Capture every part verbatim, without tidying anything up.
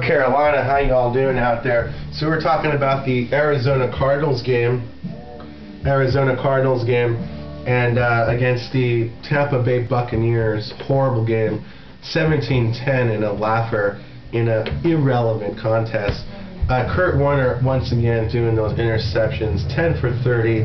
Carolina, how y'all doing out there? So we're talking about the Arizona Cardinals game, Arizona Cardinals game, and uh, against the Tampa Bay Buccaneers, horrible game, seventeen ten in a laugher, in an irrelevant contest. Uh, Kurt Warner once again doing those interceptions, ten for thirty,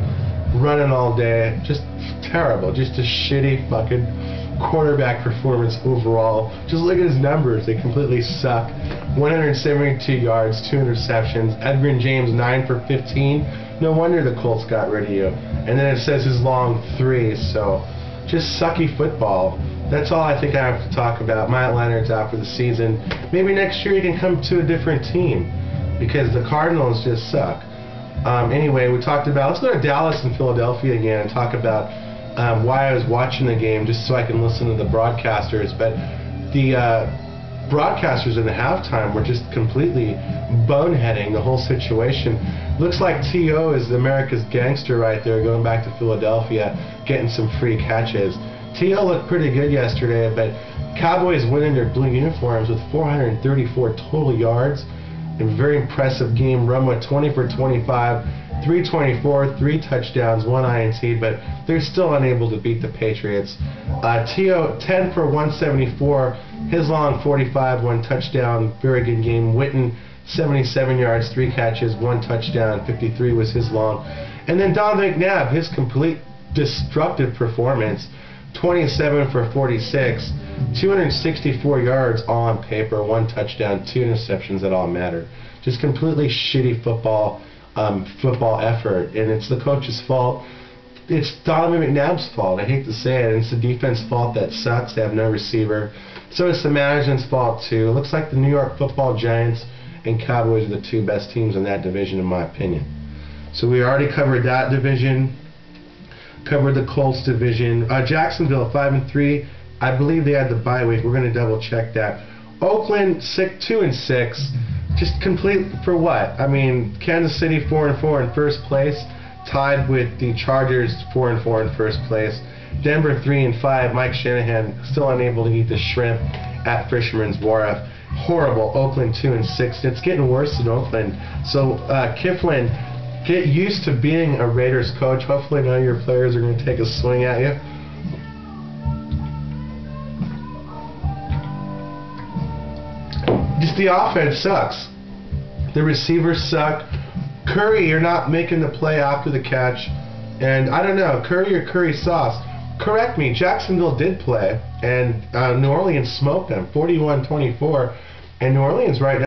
running all day, just terrible, just a shitty fucking quarterback performance overall. Just look at his numbers, they completely suck. one hundred seventy-two yards, two interceptions. Edgerrin James, nine for fifteen. No wonder the Colts got rid of you. And then it says his long three, so just sucky football. That's all I think I have to talk about. Matt Leonard's out for the season. Maybe next year he can come to a different team because the Cardinals just suck. Um, anyway, we talked about, let's go to Dallas and Philadelphia again and talk about Um, why I was watching the game, just so I can listen to the broadcasters. But the uh, broadcasters in the halftime were just completely boneheading the whole situation. Looks like T O is America's gangster right there, going back to Philadelphia, getting some free catches. T O looked pretty good yesterday, but Cowboys went in their blue uniforms with four hundred thirty-four total yards. A very impressive game. Romo twenty for twenty-five. three twenty-four, three touchdowns, one I N T, but they're still unable to beat the Patriots. Uh, T O ten for one seventy-four, his long forty-five, one touchdown, very good game. Witten seventy-seven yards, three catches, one touchdown, fifty-three was his long. And then Donovan McNabb, his complete destructive performance, twenty-seven for forty-six, two hundred sixty-four yards all on paper, one touchdown, two interceptions that all matter. Just completely shitty football. Um, football effort, and it's the coach's fault. It's Donovan McNabb's fault. I hate to say it. It's the defense's fault that sucks. They have no receiver. So it's the management's fault too. It looks like the New York Football Giants and Cowboys are the two best teams in that division, in my opinion. So we already covered that division. Covered the Colts division. Uh, Jacksonville five and three. I believe they had the bye week. We're going to double check that. Oakland six two and six. Just complete for what? I mean, Kansas City four and four in first place, tied with the Chargers four and four in first place. Denver three and five. Mike Shanahan still unable to eat the shrimp at Fisherman's Wharf. Horrible. Oakland two and six. It's getting worse in Oakland. So uh, Kiffin, get used to being a Raiders coach. Hopefully none of your players are going to take a swing at you. Just the offense sucks. The receivers suck. Curry, you're not making the play after the catch. And I don't know, Curry or Curry sauce. Correct me, Jacksonville did play, and uh, New Orleans smoked them, forty-one twenty-four. And New Orleans right now.